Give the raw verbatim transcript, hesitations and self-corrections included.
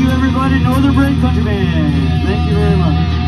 you everybody, Northern Bred Country Band. Thank you very much.